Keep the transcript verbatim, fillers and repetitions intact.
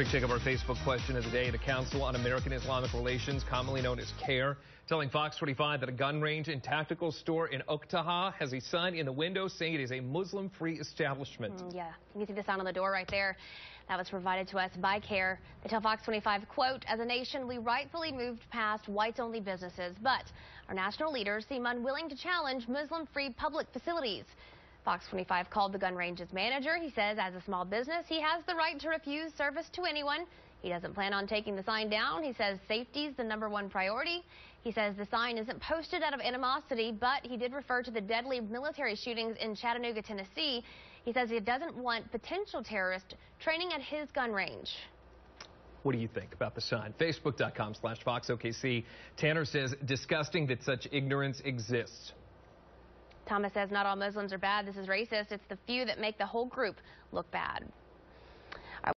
Quick take of our Facebook question of the day. The Council on American-Islamic Relations, commonly known as CAIR, telling Fox twenty-five that a gun range and tactical store in Oktaha has a sign in the window saying it is a Muslim-free establishment. Mm, yeah, you can see the sign on the door right there. That was provided to us by CAIR. They tell Fox twenty-five, quote, "As a nation, we rightfully moved past whites-only businesses, but our national leaders seem unwilling to challenge Muslim-free public facilities." Fox twenty-five called the gun range's manager. He says, as a small business, he has the right to refuse service to anyone. He doesn't plan on taking the sign down. He says safety's the number one priority. He says the sign isn't posted out of animosity, but he did refer to the deadly military shootings in Chattanooga, Tennessee. He says he doesn't want potential terrorists training at his gun range. What do you think about the sign? Facebook dot com slash Fox O K C. Tanner says, disgusting that such ignorance exists. Thomas says, not all Muslims are bad. This is racist. It's the few that make the whole group look bad.